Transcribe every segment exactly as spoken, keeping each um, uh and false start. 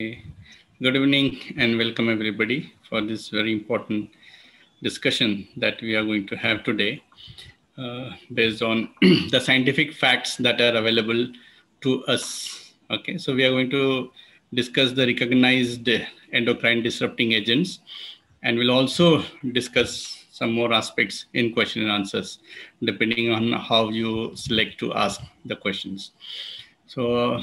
Good evening and welcome everybody for this very important discussion that we are going to have today uh, based on the scientific facts that are available to us. Okay, so we are going to discuss the recognized endocrine disrupting agents, and we'll also discuss some more aspects in question and answers depending on how you select to ask the questions. So uh,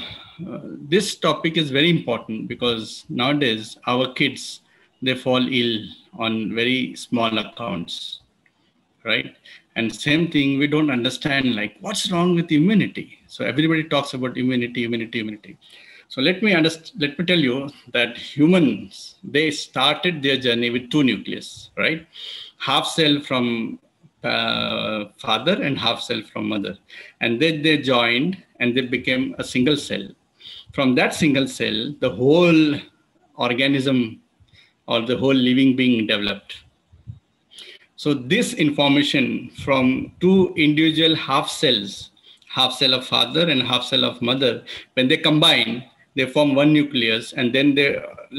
this topic is very important because nowadays our kids, they fall ill on very small accounts, right? And same thing, we don't understand like what's wrong with immunity. So everybody talks about immunity, immunity, immunity. So let me underst- let me tell you that humans, they started their journey with two nucleus, right? Half cell from Uh, father and half cell from mother, and then they joined and they became a single cell. From that single cell, the whole organism or the whole living being developed. So this information from two individual half cells, half cell of father and half cell of mother, when they combine, they form one nucleus, and then they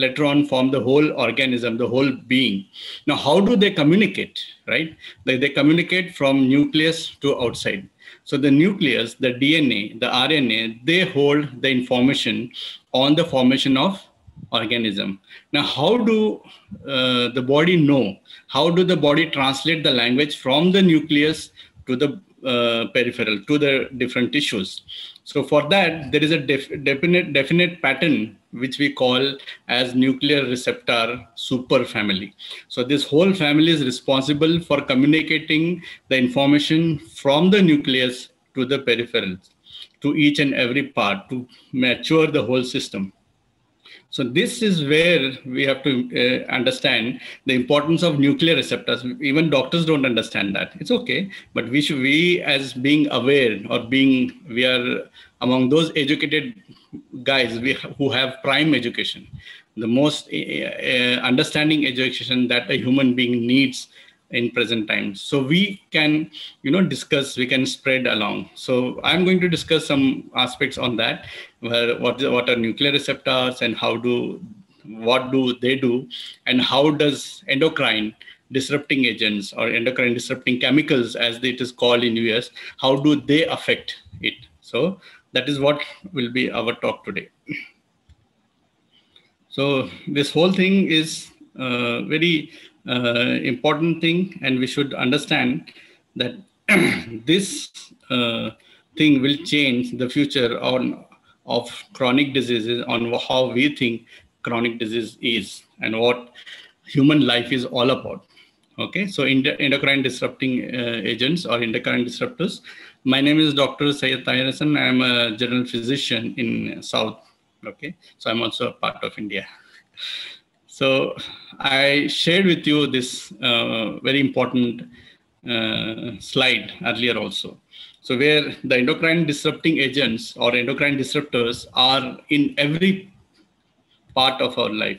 later on form the whole organism, the whole being. Now, how do they communicate, right? They, they communicate from nucleus to outside. So the nucleus, the D N A, the R N A, they hold the information on the formation of organism. Now, how do uh, the body know? How do the body translate the language from the nucleus to the uh, peripheral, to the different tissues? So for that, there is a def definite, definite pattern which we call as nuclear receptor superfamily. So this whole family is responsible for communicating the information from the nucleus to the peripherals, to each and every part, to mature the whole system. So this is where we have to uh, understand the importance of nuclear receptors. Even doctors don't understand that. It's okay, but we should, we as being aware or being, we are among those educated guys we, who have prime education, the most uh, uh, understanding education that a human being needs in present times. So we can, you know, discuss, we can spread along. So I'm going to discuss some aspects on that, where what, what are nuclear receptors and how do, what do they do, and how does endocrine disrupting agents or endocrine disrupting chemicals, as it is called in U S, how do they affect it? So that is what will be our talk today. So this whole thing is uh, very Uh, important thing, and we should understand that this uh, thing will change the future on of chronic diseases, on how we think chronic disease is and what human life is all about. Okay, so endocrine disrupting uh, agents or endocrine disruptors. My name is Doctor Sayed Tahir Hassan. I am a general physician in South. Okay, so I'm also a part of India. So I shared with you this uh, very important uh, slide earlier also. So where the endocrine disrupting agents or endocrine disruptors are in every part of our life,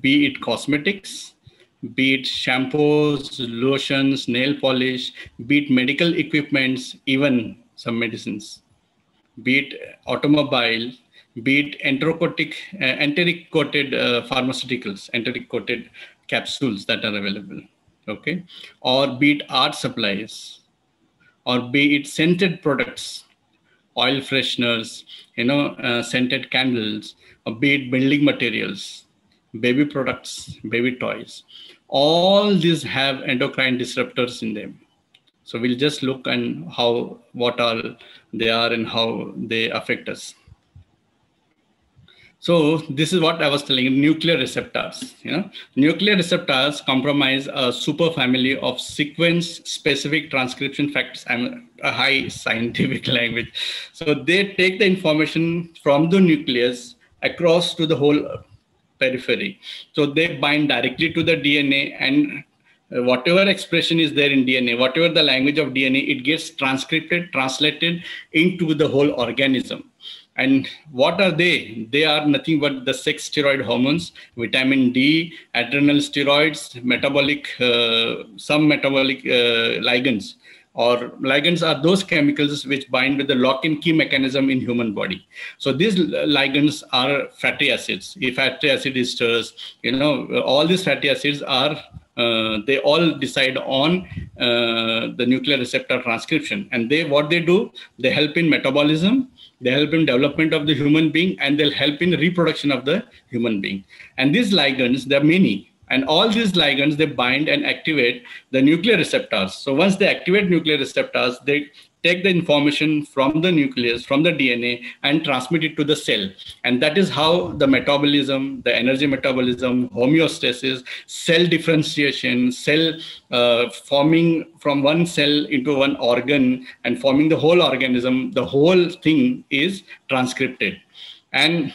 be it cosmetics, be it shampoos, lotions, nail polish, be it medical equipments, even some medicines, be it automobile, be it enteric-coated, uh, enteric-coated uh, pharmaceuticals, enteric-coated capsules that are available, okay? Or be it art supplies, or be it scented products, oil fresheners, you know, uh, scented candles, or be it building materials, baby products, baby toys. All these have endocrine disruptors in them. So we'll just look and how, what are they are and how they affect us. So this is what I was telling you, nuclear receptors. You know, nuclear receptors comprise a superfamily of sequence-specific transcription factors. I'm a high scientific language. So they take the information from the nucleus across to the whole periphery. So they bind directly to the D N A, and whatever expression is there in D N A, whatever the language of D N A, it gets transcripted, translated into the whole organism. And what are they? They are nothing but the sex steroid hormones, vitamin D, adrenal steroids, metabolic, uh, some metabolic uh, ligands. or ligands are those chemicals which bind with the lock-in key mechanism in human body. So these ligands are fatty acids, fatty acid esters, you know, all these fatty acids are, uh, they all decide on uh, the nuclear receptor transcription. And they, what they do, they help in metabolism, they help in development of the human being, and they'll help in reproduction of the human being. And these ligands, there are many. And all these ligands, they bind and activate the nuclear receptors. So once they activate nuclear receptors, they take the information from the nucleus, from the D N A, and transmit it to the cell. And that is how the metabolism, the energy metabolism, homeostasis, cell differentiation, cell uh, forming from one cell into one organ and forming the whole organism, the whole thing is transcripted. And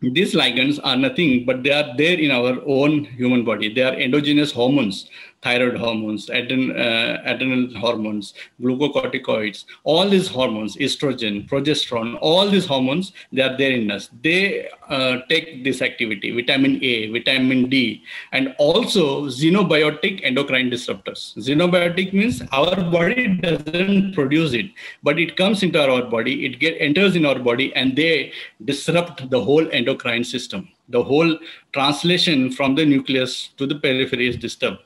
these ligands are nothing, but they are there in our own human body. They are endogenous hormones, thyroid hormones, adren uh, adrenal hormones, glucocorticoids, all these hormones, estrogen, progesterone, all these hormones, they are there in us. They uh, take this activity, vitamin A, vitamin D, and also xenobiotic endocrine disruptors. Xenobiotic means our body doesn't produce it, but it comes into our body, it get, enters in our body, and they disrupt the whole endocrine system. The whole translation from the nucleus to the periphery is disturbed.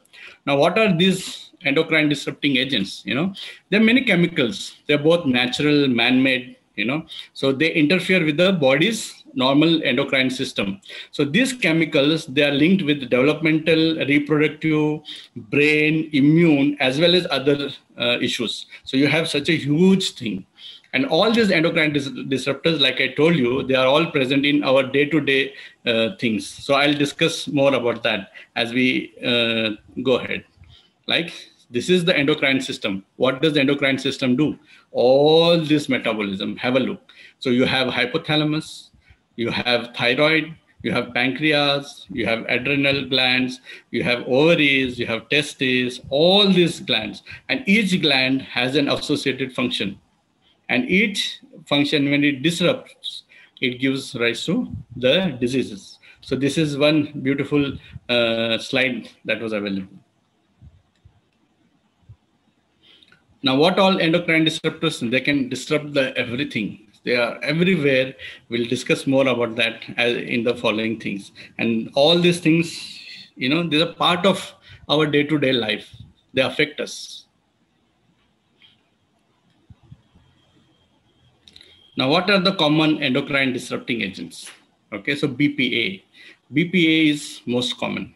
Now, what are these endocrine disrupting agents? You know, there are many chemicals. They're both natural, man-made, you know, so they interfere with the body's normal endocrine system. So these chemicals, they are linked with developmental, reproductive, brain, immune, as well as other uh, issues. So you have such a huge thing. And all these endocrine dis disruptors, like I told you, they are all present in our day-to-day uh, things. So I'll discuss more about that as we uh, go ahead. Like, this is the endocrine system. What does the endocrine system do? All this metabolism, have a look. So you have hypothalamus, you have thyroid, you have pancreas, you have adrenal glands, you have ovaries, you have testes, all these glands. And each gland has an associated function. And each function, when it disrupts, it gives rise to the diseases. So this is one beautiful uh, slide that was available. Now, what all endocrine disruptors, they can disrupt the everything. They are everywhere. We'll discuss more about that as in the following things. And all these things, you know, these are part of our day-to-day life. They affect us. Now, what are the common endocrine disrupting agents? Okay, so B P A. B P A is most common.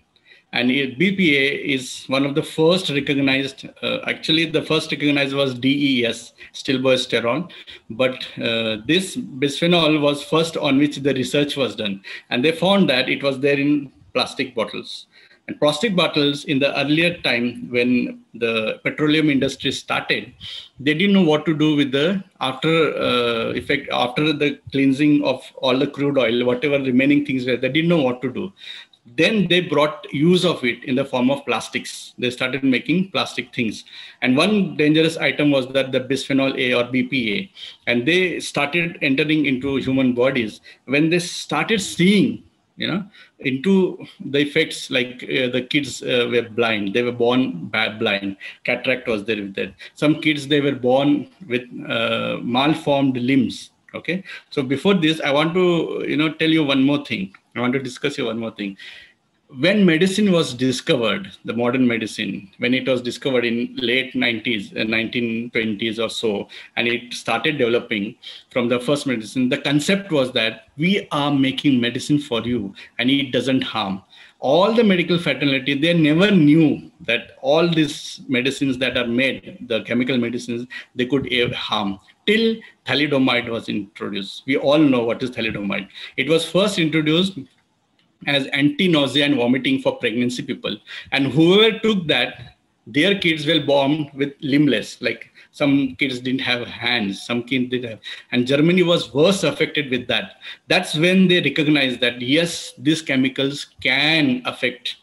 And B P A is one of the first recognized, uh, actually the first recognized was D E S, stilboesterone. But uh, this bisphenol was first on which the research was done. And they found that it was there in plastic bottles. And plastic bottles in the earlier time when the petroleum industry started, they didn't know what to do with the after uh, effect, after the cleansing of all the crude oil, whatever remaining things were, they didn't know what to do. Then they brought use of it in the form of plastics. They started making plastic things. And one dangerous item was that the bisphenol A or B P A. And they started entering into human bodies. When they started seeing, you know, into the effects, like uh, the kids uh, were blind, they were born bad blind, cataract was there with that. Some kids, they were born with uh, malformed limbs, okay? So before this, I want to, you know, tell you one more thing. I want to discuss you one more thing. When medicine was discovered, the modern medicine, when it was discovered in late nineties, uh, nineteen twenties or so, and it started developing from the first medicine, the concept was that we are making medicine for you and it doesn't harm. All the medical fraternity, they never knew that all these medicines that are made, the chemical medicines, they could harm. Till thalidomide was introduced. We all know what is thalidomide. It was first introduced as anti-nausea and vomiting for pregnancy people. And whoever took that, their kids were born with limbless, like some kids didn't have hands, some kids didn't have. And Germany was worse affected with that. That's when they recognized that, yes, these chemicals can affect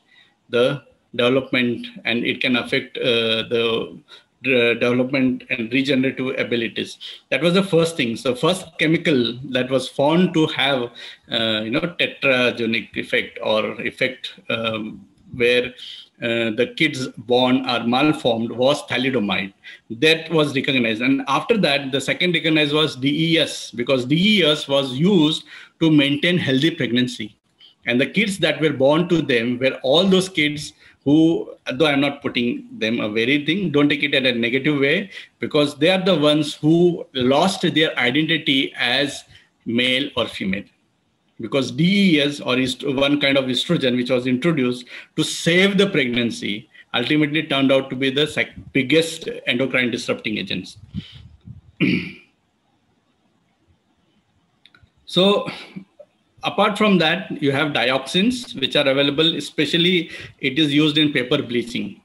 the development and it can affect uh, the development and regenerative abilities. That was the first thing. So first chemical that was found to have, uh, you know, tetragonic effect or effect um, where uh, the kid's born are malformed was thalidomide. That was recognized. And after that, the second recognized was D E S, because D E S was used to maintain healthy pregnancy. And the kids that were born to them were all those kids who, though I'm not putting them a very thing, don't take it in a negative way, because they are the ones who lost their identity as male or female. Because D E S, or one kind of estrogen which was introduced to save the pregnancy, ultimately turned out to be the biggest endocrine disrupting agents. So, apart from that, you have dioxins, which are available, especially it is used in paper bleaching.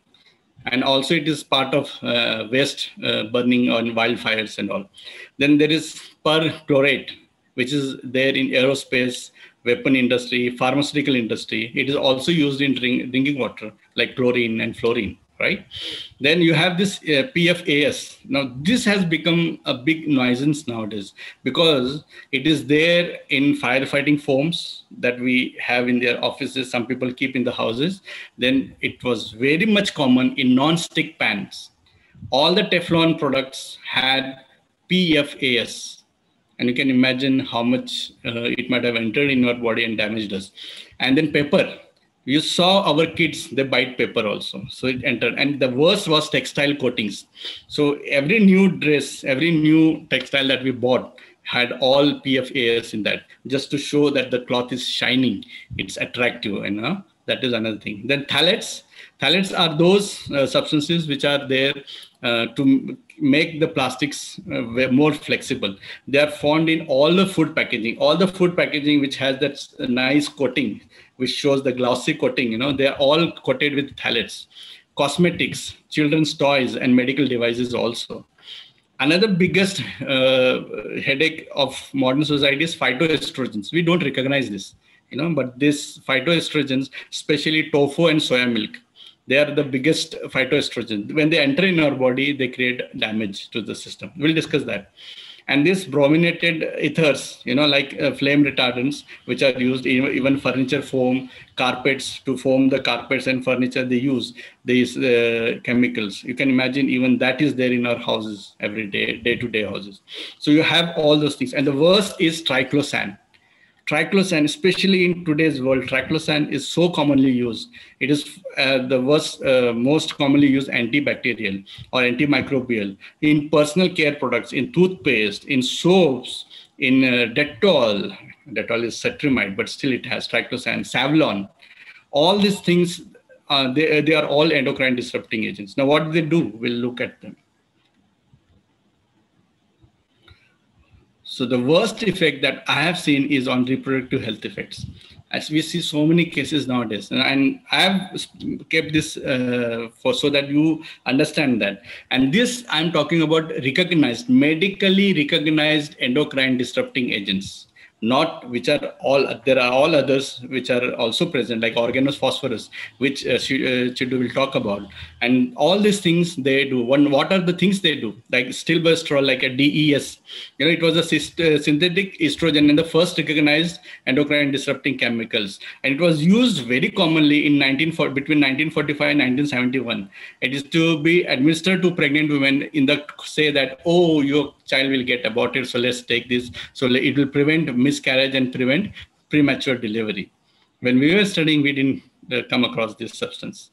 And also it is part of uh, waste uh, burning on wildfires and all. Then there is perchlorate, which is there in aerospace, weapon industry, pharmaceutical industry. It is also used in drink, drinking water, like chlorine and fluorine, right? Then you have this uh, P F A S. Now this has become a big nuisance nowadays, because it is there in firefighting foams that we have in their offices. Some people keep in the houses. Then it was very much common in non-stick pans. All the Teflon products had P F A S. And you can imagine how much uh, it might have entered in your body and damaged us. And then paper. You saw our kids, they bite paper also. So it entered. And the worst was textile coatings. So every new dress, every new textile that we bought had all P F A S in that, just to show that the cloth is shining. It's attractive. And uh, that is another thing. Then phthalates. Phthalates are those uh, substances which are there uh, to make the plastics uh, more flexible. They are found in all the food packaging. All the food packaging which has that nice coating, which shows the glossy coating, you know, they are all coated with phthalates. Cosmetics, children's toys, and medical devices also. Another biggest uh, headache of modern society is phytoestrogens. We don't recognize this, you know, but these phytoestrogens, especially tofu and soya milk, they are the biggest phytoestrogen. When they enter in our body, they create damage to the system. We'll discuss that. And these brominated ethers, you know, like uh, flame retardants, which are used in even furniture foam, carpets, to foam the carpets and furniture, they use these uh, chemicals. You can imagine even that is there in our houses every day, day-to-day houses. So you have all those things. And the worst is triclosan. Triclosan, especially in today's world, triclosan is so commonly used. It is uh, the worst, uh, most commonly used antibacterial or antimicrobial in personal care products, in toothpaste, in soaps, in uh, Dettol. Dettol is cetrimide, but still it has triclosan, savlon. All these things, uh, they, they are all endocrine disrupting agents. Now, what do they do? We'll look at them. So the worst effect that I have seen is on reproductive health effects, as we see so many cases nowadays. And I've kept this uh, for so that you understand that. And this I'm talking about recognized, medically recognized endocrine disrupting agents, not which are all, there are all others which are also present, like organophosphorus, which uh, Chidu will talk about. And all these things they do. One, what are the things they do? Like stilbestrol, like a D E S. You know, it was a synthetic estrogen and the first recognized endocrine disrupting chemicals. And it was used very commonly in nineteen, between nineteen forty-five and nineteen seventy-one. It is to be administered to pregnant women in the, say that, oh, your child will get aborted, so let's take this. So it will prevent miscarriage and prevent premature delivery. When we were studying, we didn't uh, come across this substance.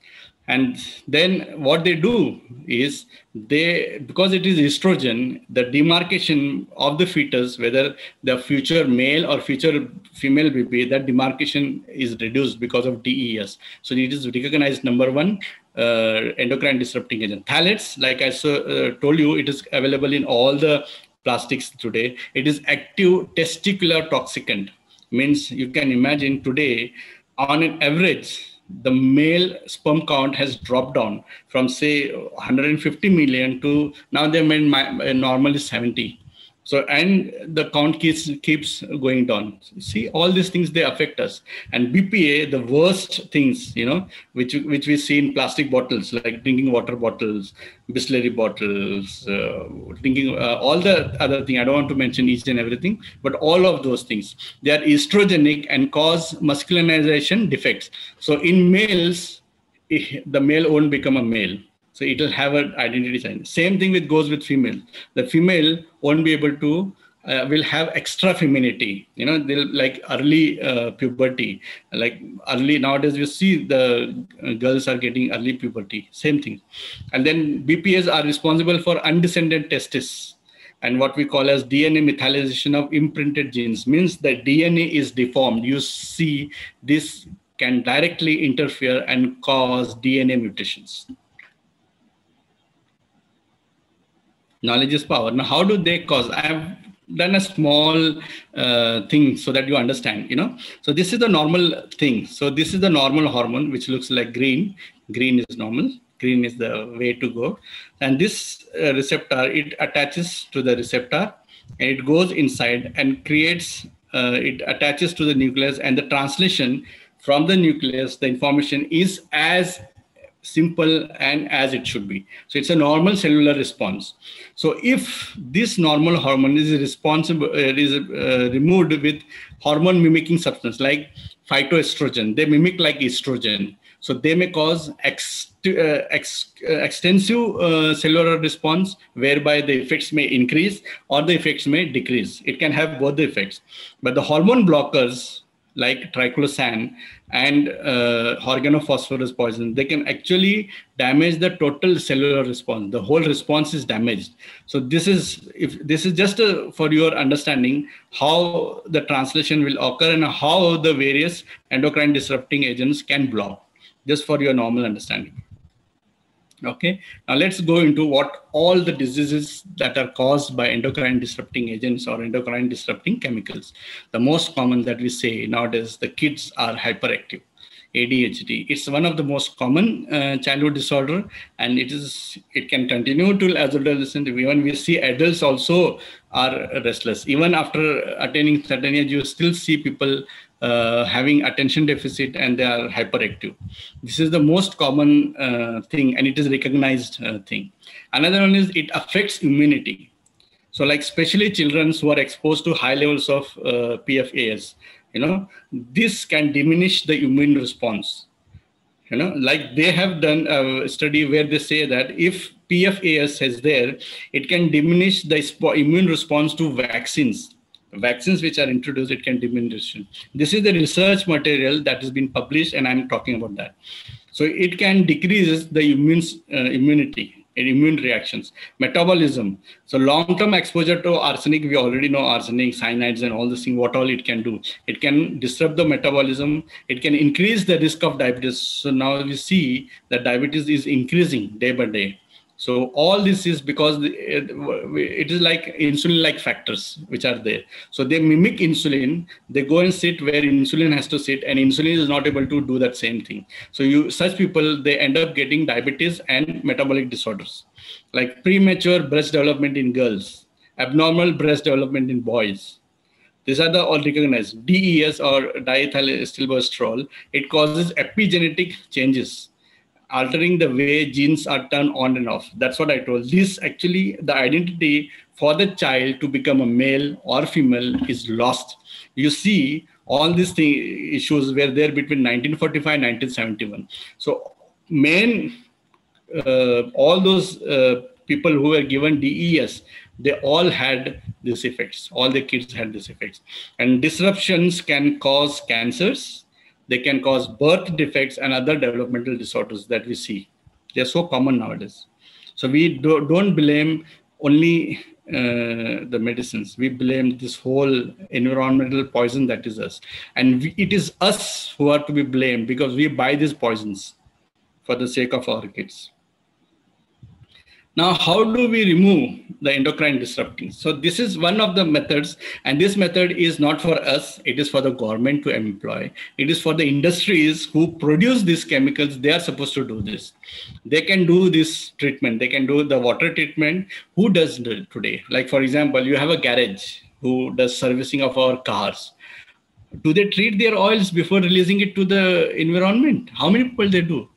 And then what they do is they, because it is estrogen, the demarcation of the fetus, whether the future male or future female B P A, that demarcation is reduced because of D E S. So it is recognized number one uh, endocrine disrupting agent. Phthalates, like I so, uh, told you, it is available in all the plastics today. It is active testicular toxicant. Means you can imagine today, on an average, the male sperm count has dropped down from say one hundred fifty million to now they mean normally seventy. So, and the count keeps, keeps going down. See, all these things, they affect us. And B P A, the worst things, you know, which, which we see in plastic bottles, like drinking water bottles, Bisleri bottles, uh, drinking, uh, all the other thing. I don't want to mention each and everything, but all of those things, they are estrogenic and cause masculinization defects. So in males, the male won't become a male. So it will have an identity sign. Same thing with goes with female. The female won't be able to, uh, will have extra femininity. You know, they'll like early uh, puberty, like early nowadays you see the girls are getting early puberty, same thing. And then B P As are responsible for undescended testes and what we call as D N A methylation of imprinted genes, means the D N A is deformed. You see this can directly interfere and cause D N A mutations. Knowledge is power. Now, how do they cause? I have done a small uh, thing so that you understand, you know. So this is the normal thing. So this is the normal hormone, which looks like green. Green is normal. Green is the way to go. And this uh, receptor, it attaches to the receptor and it goes inside and creates, uh, it attaches to the nucleus, and the translation from the nucleus, the information is as simple and as it should be. So it's a normal cellular response. So if this normal hormone is responsible, it is uh, removed with hormone mimicking substance like phytoestrogen, they mimic like estrogen. So they may cause ex uh, ex uh, extensive uh, cellular response, whereby the effects may increase or the effects may decrease. It can have both the effects. But the hormone blockers like triclosan and uh, organophosphorus poison, they can actually damage the total cellular response. The whole response is damaged. So this is, if this is just a, for your understanding how the translation will occur and how the various endocrine disrupting agents can block, just for your normal understanding. Okay, now let's go into what all the diseases that are caused by endocrine disrupting agents or endocrine disrupting chemicals. The most common that we say nowadays, the kids are hyperactive, A D H D. It's one of the most common uh, childhood disorder, and it is it can continue till adolescence. Even we see adults also are restless. Even after attaining certain age, you still see people Uh, having attention deficit and they are hyperactive. This is the most common uh, thing, and it is recognized uh, thing. Another one is it affects immunity. So like especially children who are exposed to high levels of uh, P F A S, you know, this can diminish the immune response. You know, like they have done a study where they say that if P F A S is there, it can diminish the immune response to vaccines. Vaccines which are introduced, it can diminish. This is the research material that has been published, and I'm talking about that. So it can decrease the immune uh, immunity and immune reactions. Metabolism. So long-term exposure to arsenic, we already know arsenic, cyanides, and all this thing, what all it can do. It can disrupt the metabolism. It can increase the risk of diabetes. So now we see that diabetes is increasing day by day. So all this is because it is like insulin-like factors which are there. So they mimic insulin, they go and sit where insulin has to sit, and insulin is not able to do that same thing. So you, such people, they end up getting diabetes and metabolic disorders, like premature breast development in girls, abnormal breast development in boys. These are the all recognized. D E S or diethylstilbestrol, it causes epigenetic changes, altering the way genes are turned on and off. That's what I told. This actually, the identity for the child to become a male or female is lost. You see all these thing, issues were there between nineteen forty-five and nineteen seventy-one. So main, uh, all those uh, people who were given D E S, they all had these effects. All the kids had these effects. And disruptions can cause cancers. They can cause birth defects and other developmental disorders that we see. They're so common nowadays. So we do, don't blame only uh, the medicines. We blame this whole environmental poison that is us. And we, it is us who are to be blamed, because we buy these poisons for the sake of our kids. Now, how do we remove the endocrine disrupting? So this is one of the methods, and this method is not for us. It is for the government to employ. It is for the industries who produce these chemicals. They are supposed to do this. They can do this treatment. They can do the water treatment. Who does it today? Like, for example, you have a garage who does servicing of our cars. Do they treat their oils before releasing it to the environment? How many people they do?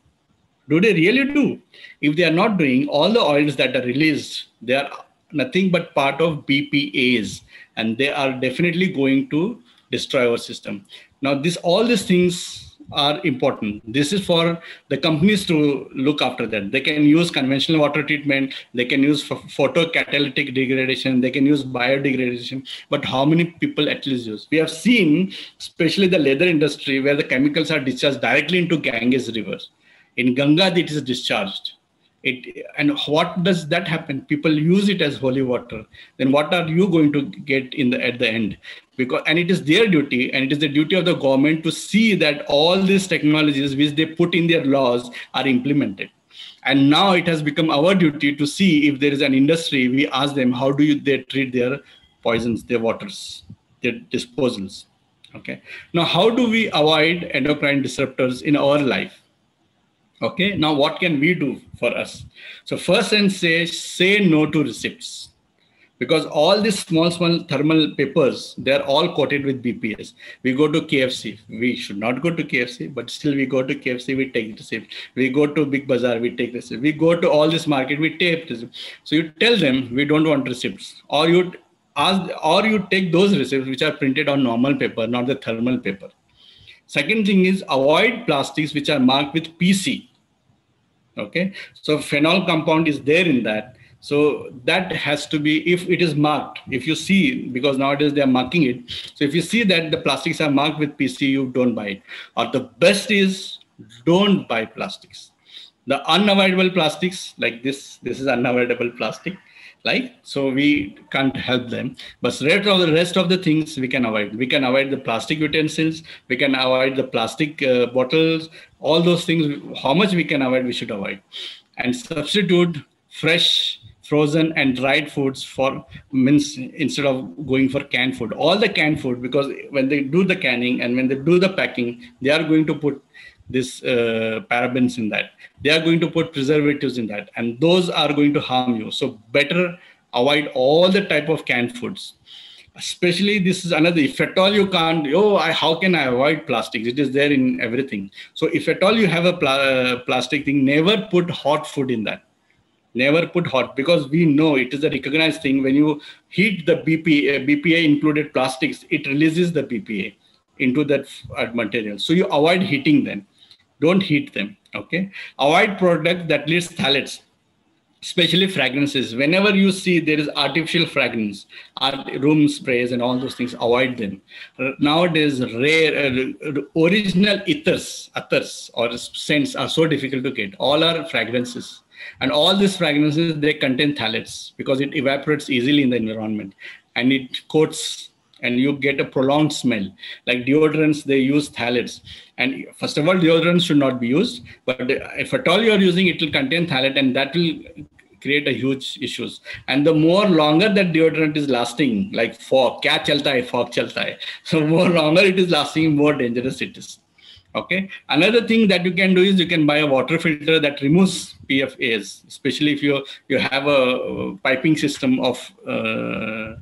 Do they really do? If they are not doing, all the oils that are released, they are nothing but part of B P As, and they are definitely going to destroy our system. Now, this all these things are important. This is for the companies to look after that. They can use conventional water treatment, they can use photocatalytic degradation, they can use biodegradation, but how many people at least use? We have seen, especially the leather industry, where the chemicals are discharged directly into Ganges rivers. In Ganga, it is discharged. It, and what does that happen? People use it as holy water. Then what are you going to get in the at the end? Because, and it is their duty, and it is the duty of the government to see that all these technologies which they put in their laws are implemented. And now it has become our duty to see if there is an industry, we ask them, how do you, they treat their poisons, their waters, their disposals? Okay. Now, how do we avoid endocrine disruptors in our life? Okay, now what can we do for us? So first and say, say no to receipts, because all these small, small thermal papers, they're all coated with B P A. We go to K F C. We should not go to K F C, but still we go to K F C, we take receipt. We go to Big Bazaar, we take receipt. We go to all this market, we take receipt. So you tell them, we don't want receipts, or you ask, or you take those receipts which are printed on normal paper, not the thermal paper. Second thing is avoid plastics which are marked with P C. Okay, so phenol compound is there in that. So that has to be, if it is marked, if you see, because nowadays they are marking it. So if you see that the plastics are marked with P C, you don't buy it. Or the best is don't buy plastics. The unavoidable plastics like this, this is unavoidable plastic. Like, so we can't help them, but rest of the rest of the things we can avoid. We can avoid the plastic utensils, we can avoid the plastic uh, bottles, all those things, how much we can avoid, we should avoid. And substitute fresh, frozen and dried foods for, means instead of going for canned food, all the canned food, because when they do the canning and when they do the packing, they are going to put this uh, parabens in that. They are going to put preservatives in that, and those are going to harm you. So better avoid all the type of canned foods. Especially this is another, if at all you can't, oh, I, how can I avoid plastics? It is there in everything. So if at all you have a pl- plastic thing, never put hot food in that. Never put hot, because we know it is a recognized thing. When you heat the B P A, B P A included plastics, it releases the B P A into that material. So you avoid heating them. Don't heat them, okay? Avoid product that leads phthalates, especially fragrances. Whenever you see there is artificial fragrance, art, room sprays and all those things, avoid them. Nowadays, rare, uh, original ethers, ethers or scents are so difficult to get. All are fragrances. And all these fragrances, they contain phthalates because it evaporates easily in the environment and it coats, and you get a prolonged smell. Like deodorants, they use phthalates. And first of all, deodorants should not be used, but if at all you're using, it will contain phthalate and that will create a huge issues. And the more longer that deodorant is lasting, like fog, kya chalta hai, fog chalta hai. So more longer it is lasting, more dangerous it is. Okay. Another thing that you can do is you can buy a water filter that removes P F A S, especially if you, you have a piping system of uh,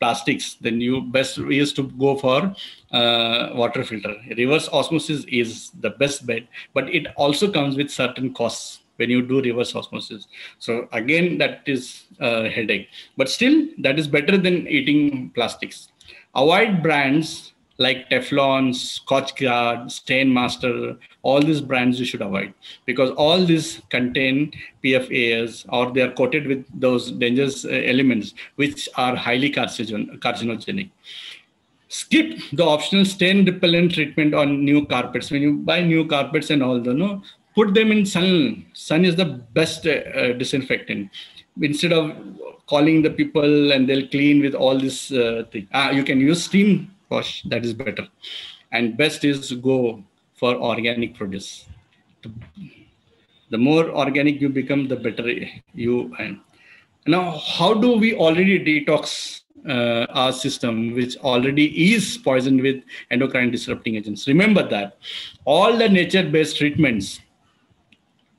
plastics, then you best is to go for uh, water filter. Reverse osmosis is the best bet, but it also comes with certain costs when you do reverse osmosis. So again, that is a headache, but still that is better than eating plastics. Avoid brands like Teflon, Scotchgard, Stain Master, all these brands you should avoid because all these contain P F A S or they are coated with those dangerous elements which are highly carcinogenic. Skip the optional stain repellent treatment on new carpets. When you buy new carpets and all, the, no, put them in sun. Sun is the best uh, disinfectant. Instead of calling the people and they'll clean with all this uh, thing. Ah, you can use steam. Gosh, that is better. And best is to go for organic produce. The more organic you become, the better you are. Now, how do we already detox uh, our system, which already is poisoned with endocrine disrupting agents? Remember that all the nature-based treatments,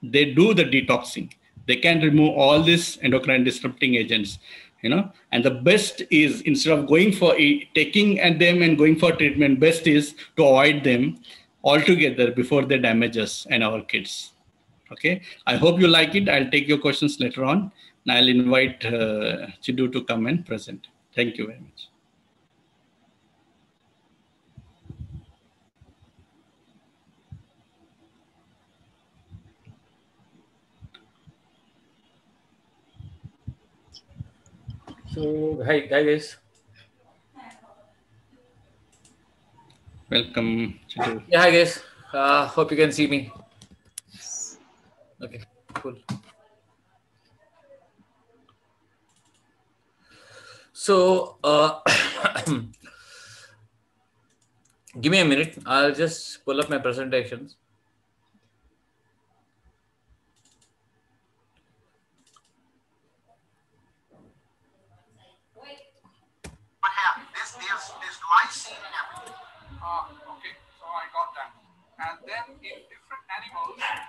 they do the detoxing. They can remove all these endocrine disrupting agents. You know, and the best is instead of going for a, taking and them and going for treatment, best is to avoid them altogether before they damage us and our kids. Okay, I hope you like it. I'll take your questions later on, and I'll invite uh, Chidu to come and present. Thank you very much. So, hi, hi guys. Welcome. To yeah, hi guys. Uh, hope you can see me. Okay, cool. So, uh, give me a minute. I'll just pull up my presentations.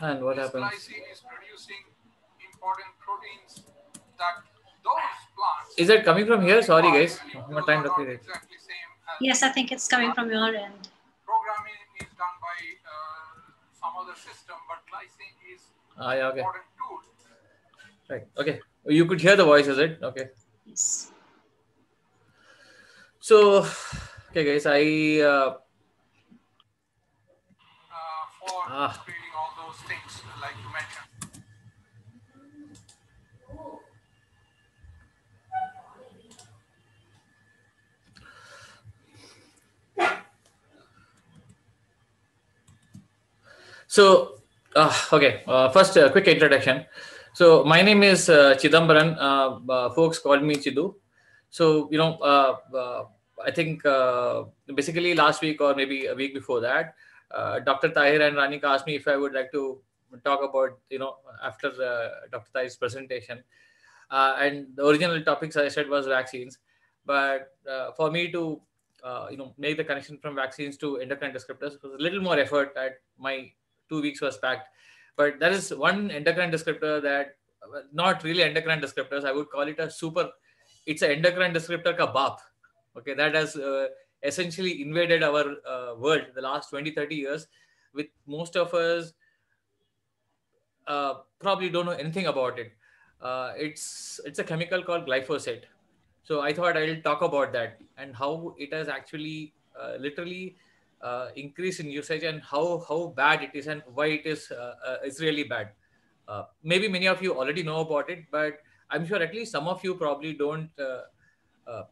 And what this happens? Glycine is producing important proteins that those plants. Is that coming from here? Sorry, guys. No time to clear it. Exactly same as yes, I think it's coming from your end. Programming is done by uh, some other system, but glycine is ah, yeah, okay. important tool. Right. Okay. You could hear the voice, is it? Okay. Yes. So, okay, guys. I. Uh, uh, for ah. things like you mentioned. So, uh, okay, uh, first a uh, quick introduction. So my name is uh, Chidambaram. Uh, uh, folks call me Chidu. So, you know, uh, uh, I think uh, basically last week or maybe a week before that, Uh, Doctor Tahir and Ranika asked me if I would like to talk about, you know, after uh, Doctor Tahir's presentation. Uh, and the original topics I said was vaccines. But uh, for me to, uh, you know, make the connection from vaccines to endocrine descriptors was a little more effort. At my two weeks was packed. But that is one endocrine descriptor that, not really endocrine descriptors, I would call it a super, it's an endocrine descriptor ka baap. Okay, that has... Uh, essentially invaded our uh, world the last twenty, thirty years, with most of us uh, probably don't know anything about it. Uh, it's, it's a chemical called glyphosate. So I thought I'll talk about that and how it has actually uh, literally uh, increased in usage and how, how bad it is and why it is uh, uh, it's really bad. Uh, maybe many of you already know about it, but I'm sure at least some of you probably don't uh, uh,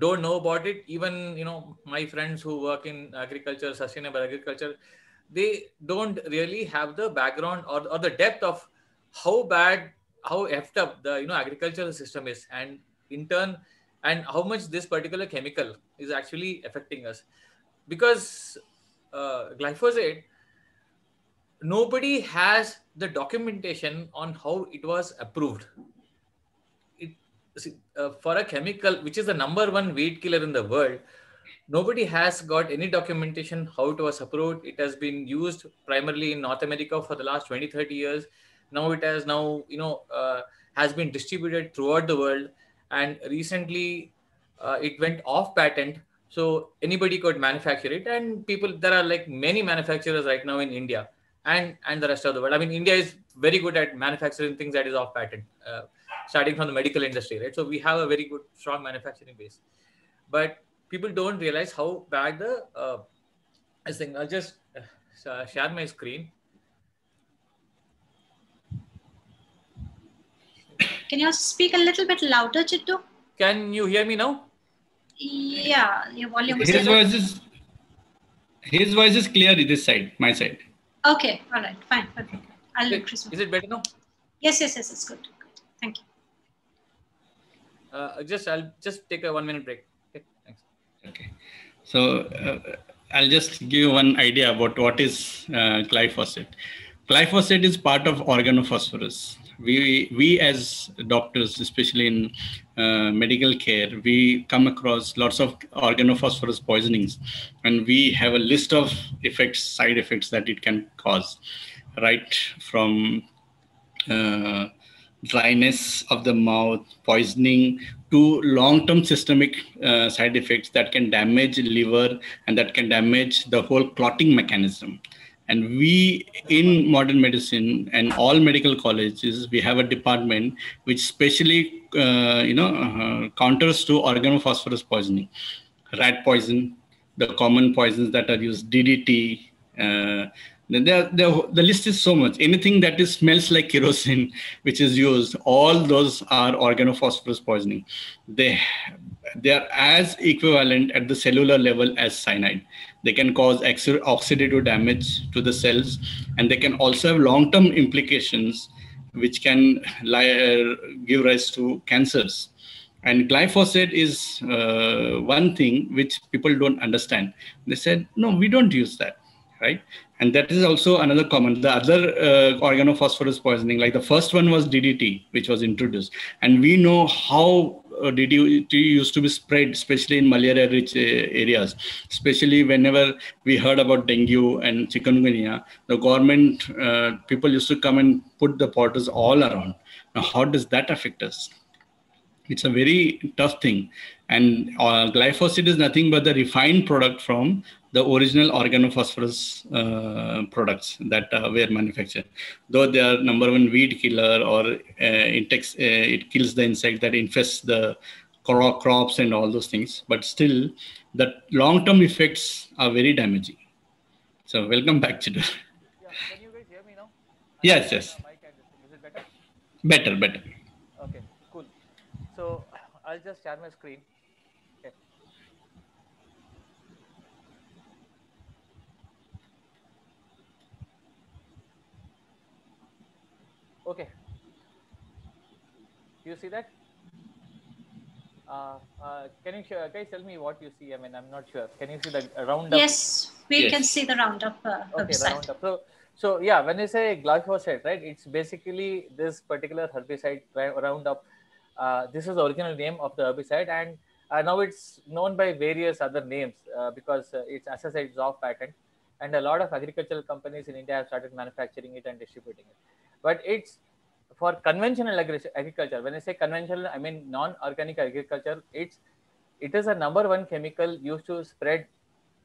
don't know about it. Even, you know, my friends who work in agriculture, sustainable agriculture, they don't really have the background or, or the depth of how bad, how effed up the, you know, agricultural system is, and in turn, and how much this particular chemical is actually affecting us. Because uh, glyphosate, nobody has the documentation on how it was approved. See, uh, for a chemical which is the number one weed killer in the world, nobody has got any documentation how it was approved. It has been used primarily in North America for the last twenty, thirty years. Now it has now, you know, uh, has been distributed throughout the world. And recently uh, it went off patent. So anybody could manufacture it. And people, there are like many manufacturers right now in India and, and the rest of the world. I mean, India is very good at manufacturing things that is off patent. Uh, starting from the medical industry, right? So we have a very good, strong manufacturing base. But people don't realize how bad the, uh, this thing. I'll just uh, share my screen. Can you speak a little bit louder, Chittu? Can you hear me now? Yeah, your volume is... His voice is, his voice is clear this side, my side. Okay, all right, fine. Okay. I'll is, it, is it better now? Yes, yes, yes, it's good. Thank you. Uh, just I'll just take a one minute break. Okay, thanks. Okay. So uh, I'll just give one idea about what is uh, glyphosate. Glyphosate is part of organophosphorus. We, we as doctors, especially in uh, medical care, we come across lots of organophosphorus poisonings, and we have a list of effects, side effects that it can cause, right from uh, dryness of the mouth, poisoning, to long-term systemic uh, side effects that can damage liver and that can damage the whole clotting mechanism. And we in modern medicine and all medical colleges, we have a department which specially, uh, you know, uh, counters to organophosphorus poisoning, rat poison, the common poisons that are used, D D T, Uh, the, the, the list is so much. Anything that is smells like kerosene, which is used, all those are organophosphorus poisoning. They, they are as equivalent at the cellular level as cyanide. They can cause oxidative damage to the cells, and they can also have long-term implications, which can lie, give rise to cancers. And glyphosate is uh, one thing which people don't understand. They said, no, we don't use that, right? And that is also another common. The other uh, organophosphorus poisoning, like the first one was D D T, which was introduced. And we know how uh, D D T used to be spread, especially in malaria-rich uh, areas, especially whenever we heard about dengue and chikungunya, the government, uh, people used to come and put the potters all around. Now, how does that affect us? It's a very tough thing. And uh, glyphosate is nothing but the refined product from the original organophosphorus uh, products that uh, were manufactured. Though they are number one weed killer, or uh, it, takes, uh, it kills the insect that infests the cro crops and all those things, but still the long-term effects are very damaging. So welcome back, Chidu. Yeah, can you guys hear me now? Yes, yes. Is it better? Better, better. Okay. So I'll just share my screen. Okay. Okay. You see that? Uh, uh, can you share, guys, tell me what you see? I mean, I'm not sure. Can you see the Roundup? Yes, we yes. can see the Roundup uh, okay, herbicide. The Roundup. So, so yeah, when you say glyphosate, right? It's basically this particular herbicide, Roundup. Uh, this is the original name of the herbicide, and uh, now it's known by various other names uh, because uh, it's, as I said, it's off patent, and a lot of agricultural companies in India have started manufacturing it and distributing it. But it's for conventional agriculture. When I say conventional, I mean non-organic agriculture. It's it is a number one chemical used to spread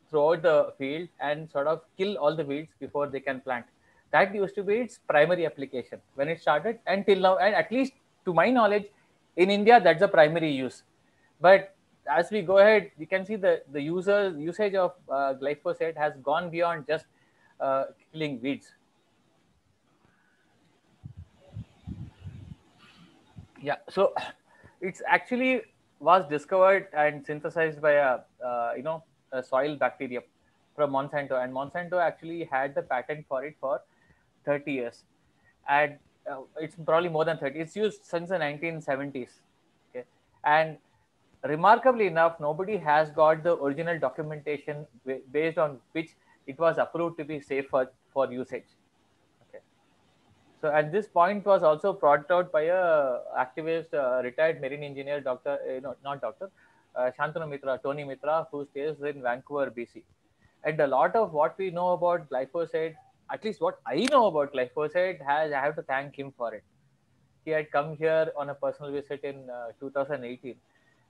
throughout the field and sort of kill all the weeds before they can plant. That used to be its primary application when it started, and till now, and at least to my knowledge, in India, that's the primary use. But as we go ahead, we can see the, the user usage of uh, glyphosate has gone beyond just uh, killing weeds. Yeah, so it's actually was discovered and synthesized by a, uh, you know, a soil bacteria from Monsanto. And Monsanto actually had the patent for it for thirty years. And Uh, it's probably more than thirty. It's used since the nineteen seventies. Okay, and remarkably enough, nobody has got the original documentation based on which it was approved to be safe for, for usage. Okay, so at this point was also brought out by a activist, uh, retired marine engineer, Doctor Uh, no, not Doctor Uh, Shantanu Mitra, Tony Mitra, who stays in Vancouver, B C. And a lot of what we know about glyphosate, at least what I know about glyphosate, has, I have to thank him for it. He had come here on a personal visit in uh, two thousand eighteen,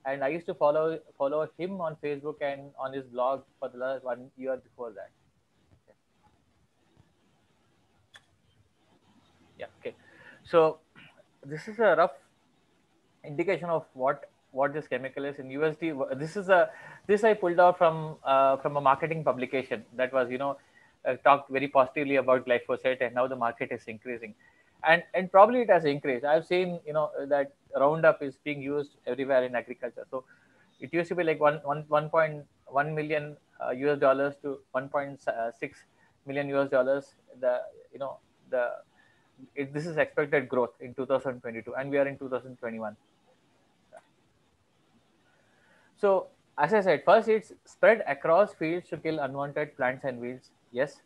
and I used to follow follow him on Facebook and on his blog for the last one year before that. Yeah, okay. So this is a rough indication of what what this chemical is in U S D. This is a this I pulled out from uh, from a marketing publication that was, you know, Uh, talked very positively about glyphosate and how the market is increasing, and and probably it has increased. I've seen, you know, that Roundup is being used everywhere in agriculture. So it used to be like one one one point one million uh, U S dollars to one point six million U S dollars. The you know the it, this is expected growth in two thousand twenty-two, and we are in two thousand twenty-one. So as I said, first it's spread across fields to kill unwanted plants and weeds. Yes.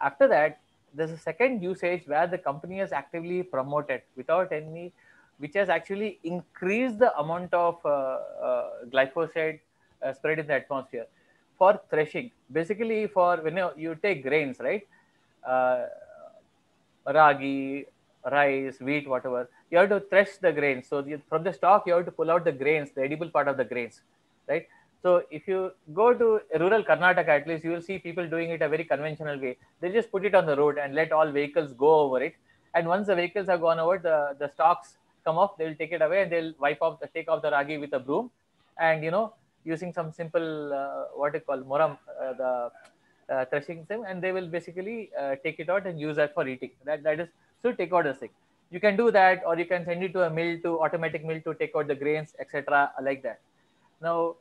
After that, there's a second usage where the company has actively promoted without any, which has actually increased the amount of uh, uh, glyphosate uh, spread in the atmosphere for threshing. Basically, for when you, know, you take grains, right, uh, ragi, rice, wheat, whatever, you have to thresh the grains. So the, from the stalk, you have to pull out the grains, the edible part of the grains, right? So if you go to rural Karnataka, at least you will see people doing it a very conventional way. They just put it on the road and let all vehicles go over it. And once the vehicles have gone over, the, the stalks come off, they'll take it away and they'll wipe off, the, take off the ragi with a broom. And, you know, using some simple, uh, what you call, moram, uh, the uh, crushing them, and they will basically uh, take it out and use that for eating. That that is so take out a sick. You can do that, or you can send it to a mill, to automatic mill, to take out the grains, et cetera, like that. Now,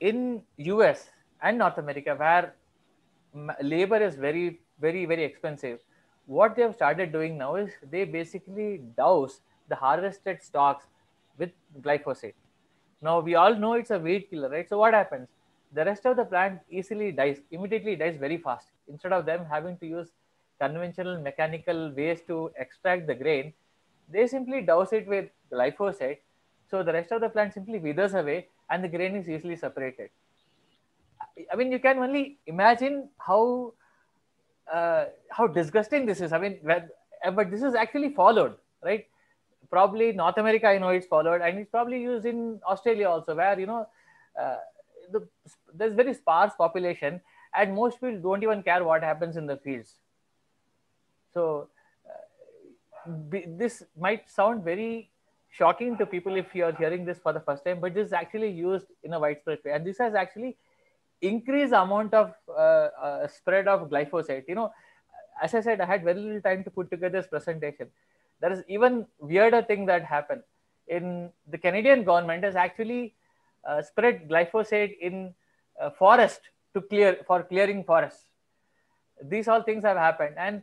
in U S and North America, where labor is very, very, very expensive, what they have started doing now is they basically douse the harvested stocks with glyphosate. Now, we all know it's a weed killer, right? So what happens? The rest of the plant easily dies, immediately dies very fast. Instead of them having to use conventional mechanical ways to extract the grain, they simply douse it with glyphosate. So the rest of the plant simply withers away and the grain is easily separated. I mean, you can only imagine how uh, how disgusting this is. I mean, but this is actually followed, right? Probably North America, I know it's followed, and it's probably used in Australia also, where, you know, uh, the, there's very sparse population and most people don't even care what happens in the fields. So uh, be, this might sound very shocking to people if you're hearing this for the first time, but this is actually used in a widespread way. And this has actually increased the amount of uh, uh, spread of glyphosate. You know, as I said, I had very little time to put together this presentation. There is even weirder thing that happened. In the Canadian government has actually uh, spread glyphosate in uh, forest to clear, for clearing forests. These all things have happened. And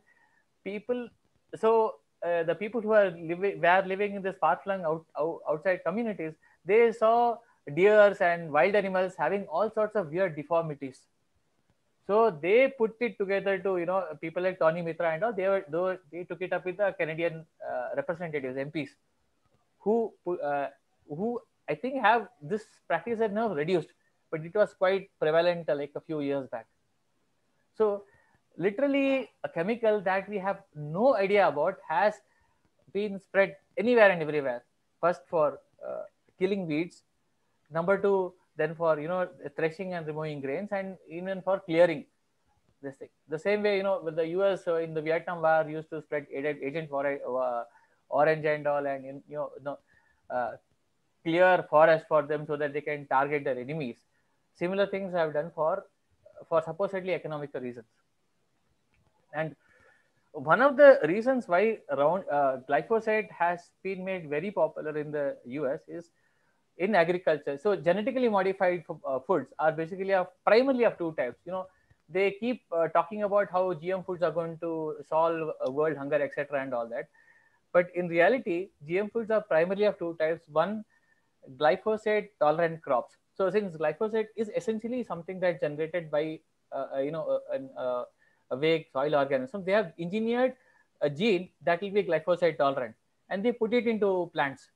people, so uh, the people who are living, were living in this far-flung out, out, outside communities, they saw deers and wild animals having all sorts of weird deformities. So they put it together to, you know, people like Tony Mitra and all, they were, though they took it up with the Canadian uh, representatives, M Ps, who, uh, who I think have this practice had now reduced, but it was quite prevalent uh, like a few years back. So literally a chemical that we have no idea about has been spread anywhere and everywhere. First for uh, killing weeds, number two, then for, you know, threshing and removing grains, and even for clearing this thing. The same way, you know, with the U S, so in the Vietnam War used to spread Agent Orange and all, and, you know, uh, clear forest for them so that they can target their enemies. Similar things have done for, for supposedly economic reasons. And one of the reasons why round, uh, glyphosate has been made very popular in the U S is in agriculture. So genetically modified uh, foods are basically of, primarily of two types. You know, they keep uh, talking about how G M foods are going to solve uh, world hunger, et cetera, and all that. But in reality, G M foods are primarily of two types. One, glyphosate tolerant crops. So since glyphosate is essentially something that's generated by, uh, you know, uh, an, uh, awake soil organism, they have engineered a gene that will be glyphosate tolerant, and they put it into plants.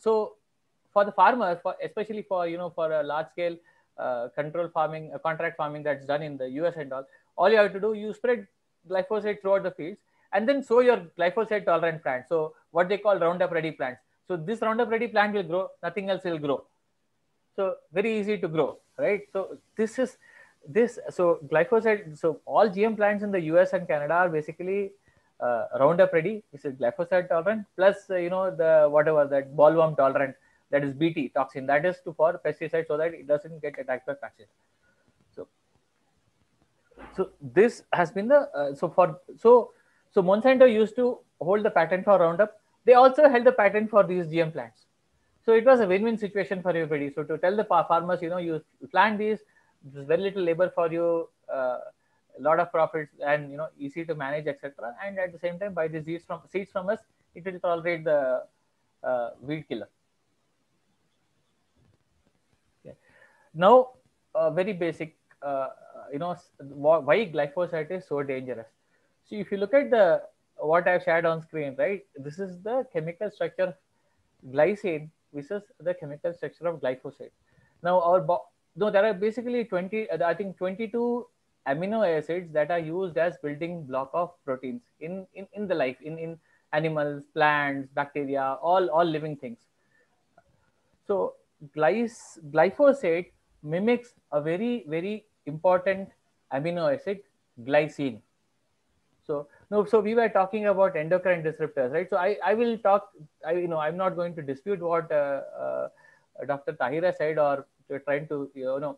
So for the farmers, for, especially for, you know, for a large scale uh, control farming, uh, contract farming that's done in the U S and all, all you have to do, you spread glyphosate throughout the fields and then sow your glyphosate tolerant plants. So what they call Roundup Ready plants. So this Roundup Ready plant will grow, nothing else will grow. So very easy to grow, right? So this is, This so glyphosate. So all G M plants in the U S and Canada are basically uh, Roundup Ready, which is glyphosate tolerant, plus uh, you know, the whatever that bollworm tolerant, that is B T toxin, that is to for pesticide so that it doesn't get attacked by pathogens. So, so this has been the uh, so for so so Monsanto used to hold the patent for Roundup. They also held the patent for these G M plants. So it was a win-win situation for everybody. So to tell the farmers, you know, you plant these. There's very little labor for you, uh, a lot of profits, and, you know, easy to manage, et cetera. And at the same time, buy the seeds from seeds from us. It will tolerate the uh, weed killer. Okay. Now, uh, very basic, uh, you know, why glyphosate is so dangerous. So, if you look at the what I've shared on screen, right? This is the chemical structure of glycine, which is the chemical structure of glyphosate. Now, our bo No, there are basically twenty, I think twenty-two amino acids that are used as building block of proteins in, in, in the life, in, in animals, plants, bacteria, all, all living things. So glyphos, glyphosate mimics a very, very important amino acid, glycine. So, no, so we were talking about endocrine disruptors, right? So I, I will talk, I, you know, I'm not going to dispute what uh, uh, Doctor Tahir Hassan said, or we're trying to, you know,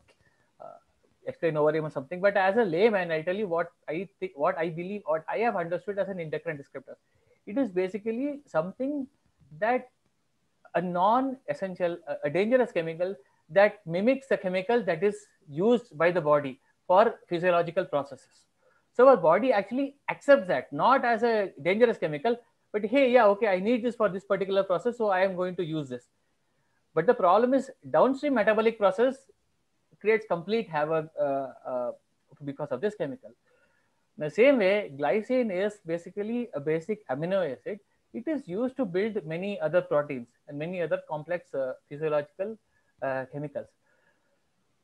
uh, explain over him or something. But as a layman, I'll tell you what I think, what I believe, what I have understood as an endocrine descriptor. It is basically something that a non-essential, a dangerous chemical that mimics the chemical that is used by the body for physiological processes. So our body actually accepts that, not as a dangerous chemical, but hey, yeah, okay, I need this for this particular process, so I am going to use this. But the problem is downstream metabolic process creates complete havoc uh, uh, because of this chemical. In the same way, glycine is basically a basic amino acid. It is used to build many other proteins and many other complex uh, physiological uh, chemicals.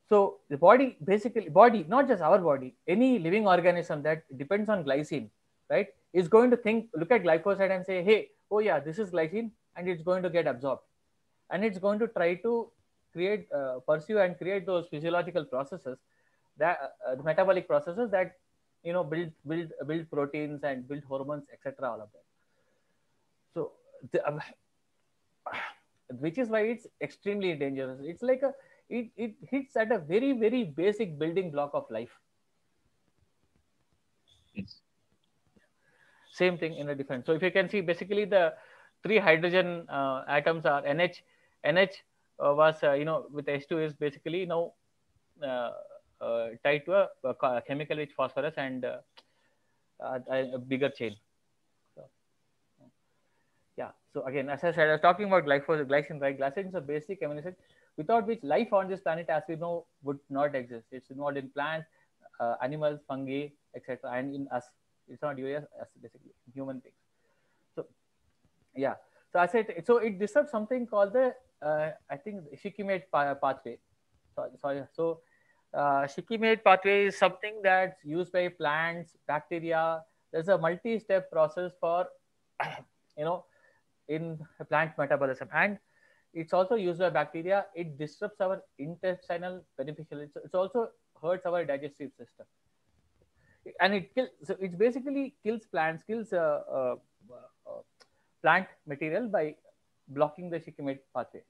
So the body, basically body, not just our body, any living organism that depends on glycine, right, is going to think, look at glyphosate and say, hey, oh yeah, this is glycine, and it's going to get absorbed. And it's going to try to create, uh, pursue and create those physiological processes, that uh, the metabolic processes that, you know, build, build, build proteins and build hormones, et cetera, all of that. So, the, uh, which is why it's extremely dangerous. It's like a, it, it hits at a very, very basic building block of life. Yes. Same thing in a different. So if you can see, basically the three hydrogen uh, atoms are N H. N H uh, was, uh, you know, with H two is basically now uh, uh, tied to a, a chemical with phosphorus and uh, a, a bigger chain. So, yeah. So again, as I said, I was talking about glyphosate, glycine, right? Glycine is a basic amino acid without which life on this planet, as we know, would not exist. It's not in plants, uh, animals, fungi, et cetera, and in us. It's not U S, basically human things. So, yeah. So I said, so it disturbs something called the, uh, I think, the shikimate pathway. Sorry, sorry. So uh, shikimate pathway is something that's used by plants, bacteria. There's a multi-step process for, you know, in plant metabolism. And it's also used by bacteria. It disrupts our intestinal beneficial. It's, it also hurts our digestive system. And it kills, so it basically kills plants, kills uh, uh, uh, plant material by blocking the shikimate pathway.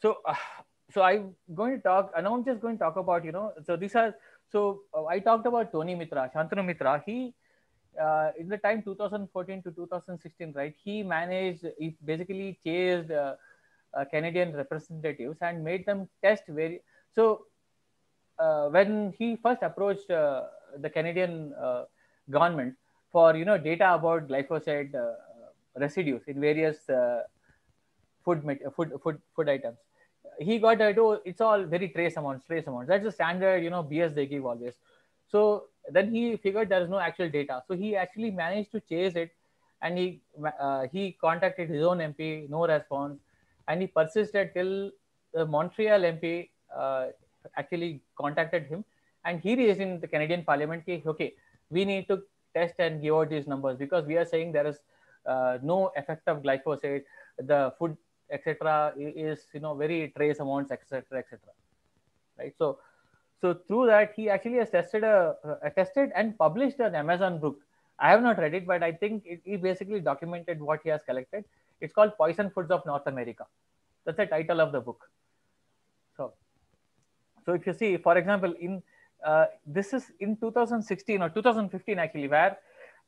So, uh, so I'm going to talk, and I'm just going to talk about, you know, so these are, so uh, I talked about Tony Mitra, Shantanu Mitra. He, uh, in the time two thousand fourteen to two thousand sixteen, right, he managed, he basically chased uh, uh, Canadian representatives and made them test very, so, Uh, when he first approached uh, the Canadian uh, government for, you know, data about glyphosate uh, residues in various uh, food, food food food items, he got that, oh, it's all very trace amounts, trace amounts. That's the standard, you know, B S they give always. So then he figured there is no actual data. So he actually managed to chase it, and he uh, he contacted his own M P, no response, and he persisted till the Montreal M P. Uh, actually contacted him, and he raised in the Canadian Parliament, okay, we need to test and give out these numbers because we are saying there is uh, no effect of glyphosate, the food, et cetera is, you know, very trace amounts, et cetera, et cetera. Right. So, so through that, he actually has tested a, a tested and published an Amazon book. I have not read it, but I think it, he basically documented what he has collected. It's called Poison Foods of North America. That's the title of the book. So if you see, for example, in uh, this is in two thousand sixteen or two thousand fifteen actually, where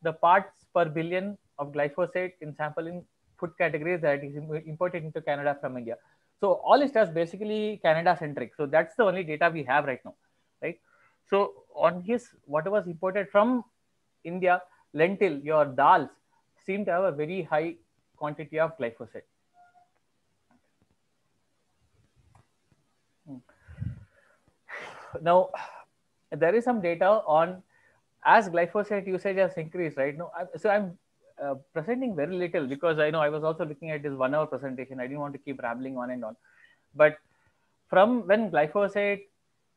the parts per billion of glyphosate in sample in food categories that is imported into Canada from India. So all it does basically Canada centric. So that's the only data we have right now, right? So on his, what was imported from India, lentil, your dals seem to have a very high quantity of glyphosate. Now, there is some data on as glyphosate usage has increased, right? Now, I, so I'm uh, presenting very little because I know I was also looking at this one hour presentation. I didn't want to keep rambling on and on. But from when glyphosate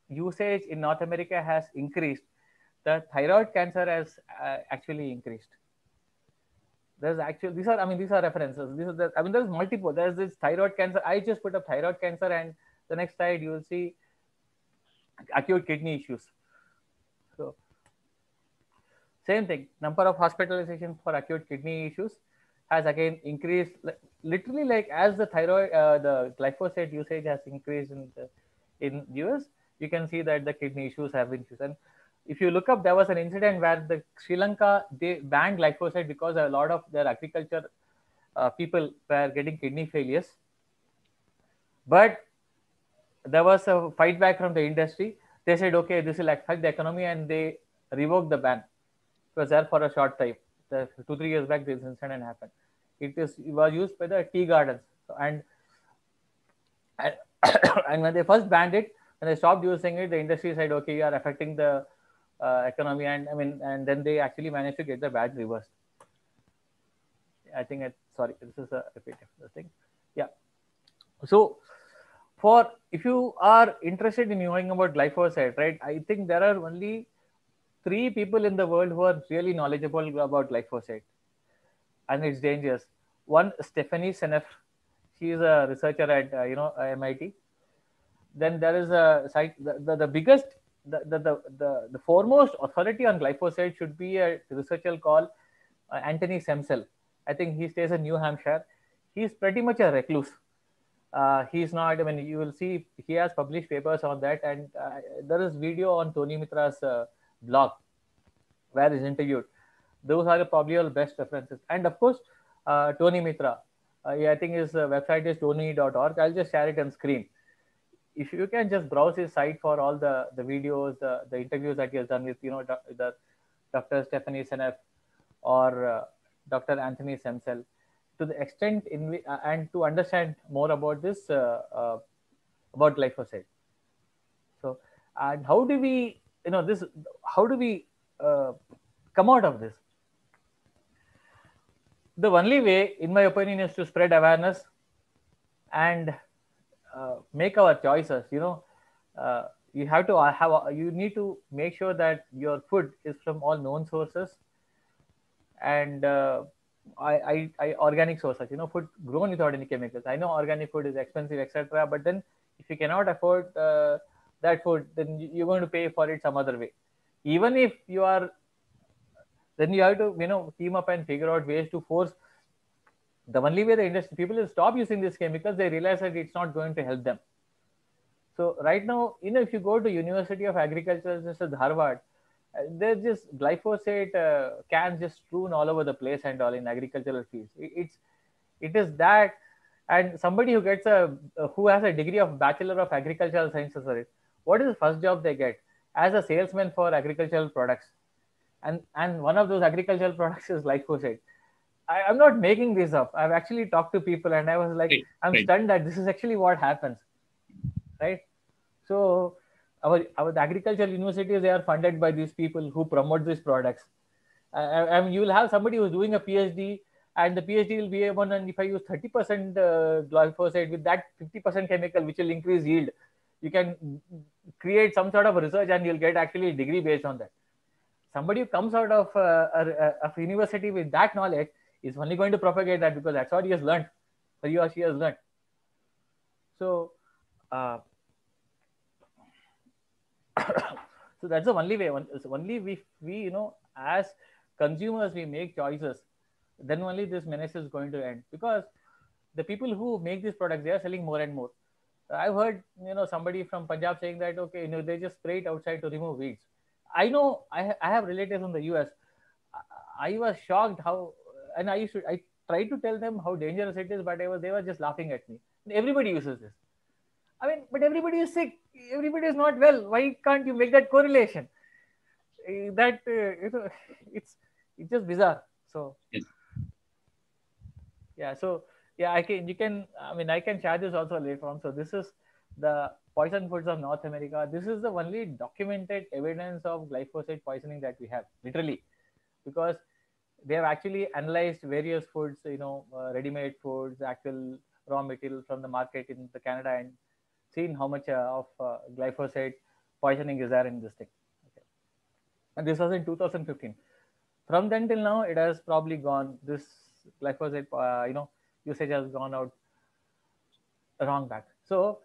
usage in North America has increased, the thyroid cancer has uh, actually increased. There's actually, these are, I mean, these are references. These are the, I mean, there's multiple. There's this thyroid cancer. I just put up thyroid cancer, and the next slide you will see acute kidney issues. So same thing, number of hospitalizations for acute kidney issues has again increased, literally like as the thyroid, uh, the glyphosate usage has increased in the in U S, you can see that the kidney issues have been issues. And if you look up, there was an incident where the Sri Lanka, they banned glyphosate because a lot of their agriculture uh, people were getting kidney failures. But there was a fight back from the industry. They said, okay, this will affect the economy, and they revoked the ban. It was there for a short time. The, two, three years back, this incident happened. It, is, it was used by the tea gardens. And, and, and when they first banned it, when they stopped using it, the industry said, okay, you are affecting the uh, economy. And I mean, and then they actually managed to get the ban reversed. I think, it, sorry, this is a repetitive thing. Yeah. So, for if you are interested in knowing about glyphosate, right, I think there are only three people in the world who are really knowledgeable about glyphosate and its dangers. One, Stephanie Seneff. She is a researcher at, uh, you know, M I T. Then there is a site, the, the, the biggest, the, the, the, the, the foremost authority on glyphosate should be a researcher called uh, Anthony Samsel. I think he stays in New Hampshire. He's pretty much a recluse. Uh, he's not, I mean, you will see, he has published papers on that. And uh, there is video on Tony Mitra's uh, blog where he's interviewed. Those are probably your best references. And of course, uh, Tony Mitra. Uh, yeah, I think his uh, website is tonu dot org. I'll just share it on screen. If you can just browse his site for all the, the videos, the, the interviews that he has done with, you know, the Doctor Stephanie Seneff or uh, Doctor Anthony Samsel, to the extent in uh, and to understand more about this, uh, uh, about glyphosate. So, and how do we, you know, this, how do we uh, come out of this? The only way, in my opinion, is to spread awareness and uh, make our choices. You know, uh, you have to have, a, you need to make sure that your food is from all known sources and uh, I, I, I organic sources, you know, food grown without any chemicals. I know organic food is expensive, et cetera. But then if you cannot afford uh, that food, then you're going to pay for it some other way. Even if you are, then you have to, you know, team up and figure out ways to force. The only way the industry, people will stop using these chemicals, they realize that it's not going to help them. So right now, you know, if you go to University of Agriculture, this is Harvard, there's just glyphosate uh, cans just strewn all over the place and all in agricultural fields. It, it's, it is that, and somebody who gets a, who has a degree of Bachelor of Agricultural Sciences, what is the first job they get? As a salesman for agricultural products. And, and one of those agricultural products is glyphosate. I, I'm not making this up. I've actually talked to people and I was like, right, I'm right. stunned that this is actually what happens, right? So our, our agricultural universities, they are funded by these people who promote these products. Uh, I mean, you will have somebody who's doing a PhD and the PhD will be able, and if I use thirty percent uh, glyphosate with that fifty percent chemical, which will increase yield, you can create some sort of research and you'll get actually a degree based on that. Somebody who comes out of uh, a, a, a university with that knowledge is only going to propagate that because that's what he has learned, or he or she has learned. So, uh, so that's the only way. One, only we, we, you know, as consumers, we make choices. Then only this menace is going to end, because the people who make these products, they are selling more and more. I've heard, you know, somebody from Punjab saying that, okay, you know, they just spray it outside to remove weeds. I know I, I have relatives in the U S. I, I was shocked how, and I used to, I tried to tell them how dangerous it is, but I was, they were just laughing at me. Everybody uses this. I mean, but everybody is sick. Everybody is not well. Why can't you make that correlation? That, you know, it's, it's just bizarre. So, yes. yeah, so, yeah, I can, you can, I mean, I can share this also later on. So this is the poison foods of North America. This is the only documented evidence of glyphosate poisoning that we have, literally, because they have actually analyzed various foods, you know, uh, ready-made foods, actual raw material from the market in the Canada, and seen how much uh, of uh, glyphosate poisoning is there in this thing. Okay. And this was in two thousand fifteen. From then till now, it has probably gone, this glyphosate, uh, you know, usage has gone out wrong back. So,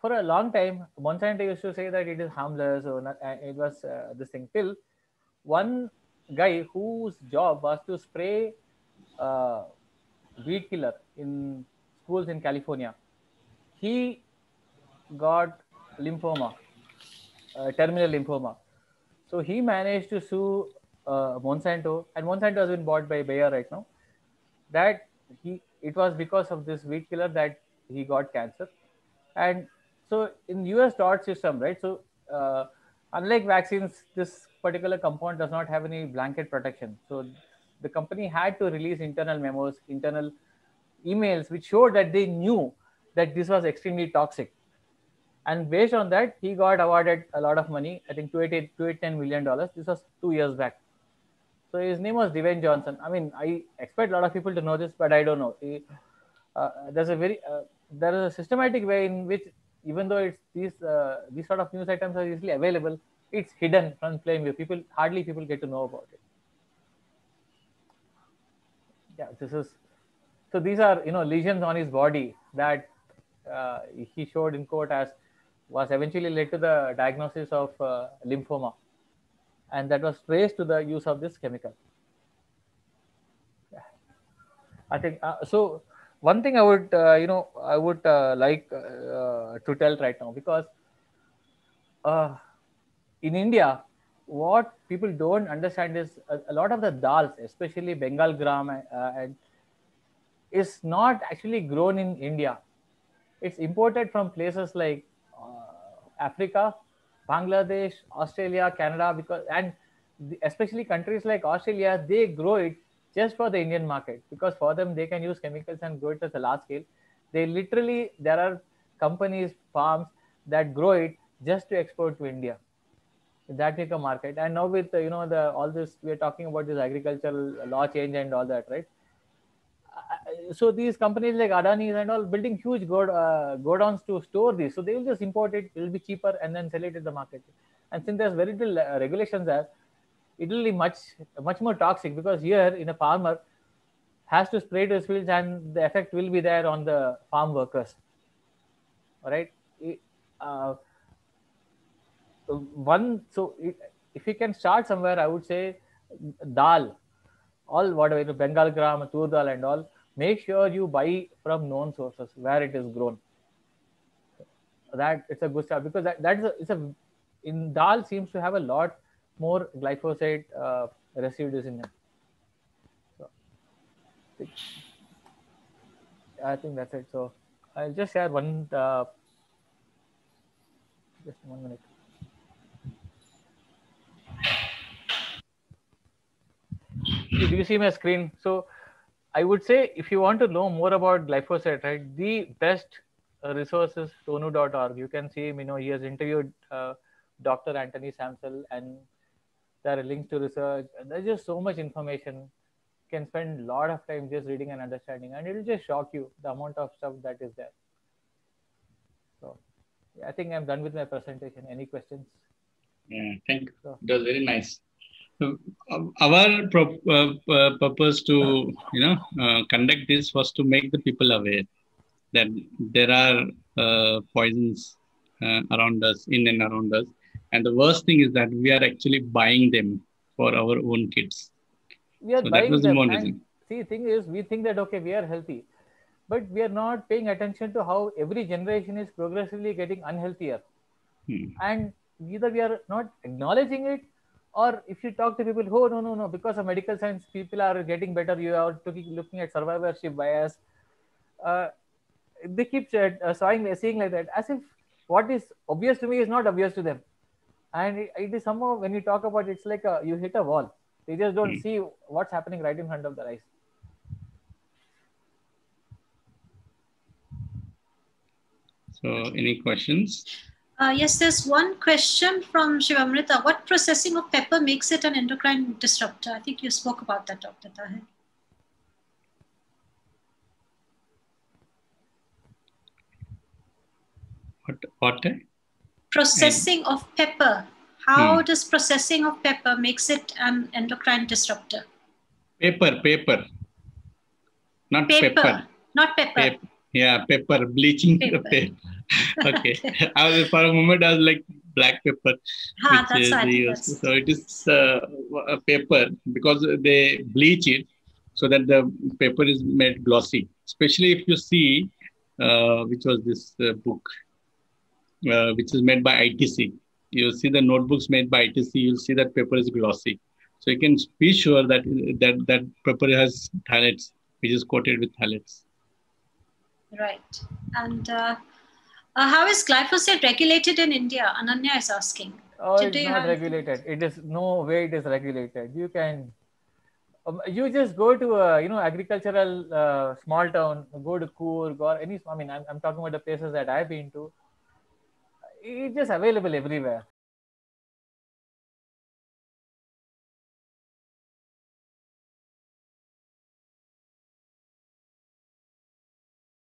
for a long time, Monsanto used to say that it is harmless, or not, it was uh, this thing, till one guy whose job was to spray uh, weed killer in schools in California. He got lymphoma, uh, terminal lymphoma. So he managed to sue uh, Monsanto, and Monsanto has been bought by Bayer right now. That he it was because of this wheat killer that he got cancer. And so in U S tort system, right? So uh, unlike vaccines, this particular compound does not have any blanket protection. So the company had to release internal memos, internal emails, which showed that they knew that this was extremely toxic. And based on that, he got awarded a lot of money. I think two hundred ten million dollars. This was two years back. So his name was Devin Johnson. I mean, I expect a lot of people to know this, but I don't know. He, uh, there's a very uh, there is a systematic way in which, even though it's these uh, these sort of news items are easily available, it's hidden from plain view. People hardly people get to know about it. Yeah, this is so. These are you know lesions on his body that uh, he showed in court as was eventually led to the diagnosis of uh, lymphoma, and that was traced to the use of this chemical. Yeah. I think uh, so. One thing I would, uh, you know, I would uh, like uh, to tell right now, because uh, in India, what people don't understand is a, a lot of the dals, especially Bengal gram, uh, and is not actually grown in India. It's imported from places like uh, Africa, Bangladesh, Australia, Canada, because and the, especially countries like Australia, they grow it just for the Indian market, because for them they can use chemicals and grow it at a large scale. They literally, there are companies, farms that grow it just to export to India. That make a market. And now with you know the all this we are talking about this agricultural law change and all that, right? So these companies like Adani's and all building huge go uh, godowns to store this. So they will just import it. It will be cheaper and then sell it in the market. And since there's very little uh, regulations there, it will be much much more toxic, because here in a farmer has to spray to his fields and the effect will be there on the farm workers. All right. It, uh, one so it, if you can start somewhere, I would say dal, all whatever you know, Bengal gram, tur dal, and all. Make sure you buy from known sources where it is grown. That it's a good start, because that that's a, it's a in dal seems to have a lot more glyphosate uh, residues in them. So, I think that's it. So I'll just share one, uh, just one minute. Do you see my screen? So I would say if you want to know more about glyphosate, right, the best resource is tonu dot org. You can see him, you know, he has interviewed uh, Doctor Anthony Samsel, and there are links to research. There's just so much information. You can spend a lot of time just reading and understanding, and it will just shock you the amount of stuff that is there. So yeah, I think I'm done with my presentation. Any questions? Yeah, thank you. So, that was very nice. So, our pro uh, purpose to you know uh, conduct this was to make the people aware that there are uh, poisons uh, around us, in and around us. And the worst thing is that we are actually buying them for our own kids. We are so buying that was them. And see, thing is, we think that okay, we are healthy, but we are not paying attention to how every generation is progressively getting unhealthier. Hmm. And either we are not acknowledging it, or if you talk to people, oh no no no, because of medical science, people are getting better. You are looking at survivorship bias. Uh, they keep uh, saying like that, as if what is obvious to me is not obvious to them. And it, it is somehow, when you talk about it, it's like a, you hit a wall. They just don't mm. see what's happening right in front of their eyes. So any questions? Uh, yes, there's one question from Shivamrita. What processing of pepper makes it an endocrine disruptor? I think you spoke about that, Doctor Tahir. What? What? Processing and, of pepper. How hmm. does processing of pepper makes it an endocrine disruptor? Paper, paper. Not paper. Pepper. Not pepper. Paper. Yeah, pepper. Bleaching paper. Paper. Okay. Okay. I was, for a moment I was like black pepper. Ha, that's is, so it is uh, a paper, because they bleach it so that the paper is made glossy. Especially if you see, uh, which was this uh, book. uh, which is made by I T C. You'll see the notebooks made by I T C. You'll see that paper is glossy. So you can be sure that that, that paper has phthalates, which is coated with phthalates. Right. And uh, uh, how is glyphosate regulated in India? Ananya is asking. Oh, so it's not regulated. It is no way it is regulated. You can, um, you just go to a, you know, agricultural uh, small town, go to Coorg or any, I mean, I'm, I'm talking about the places that I've been to. It's just available everywhere.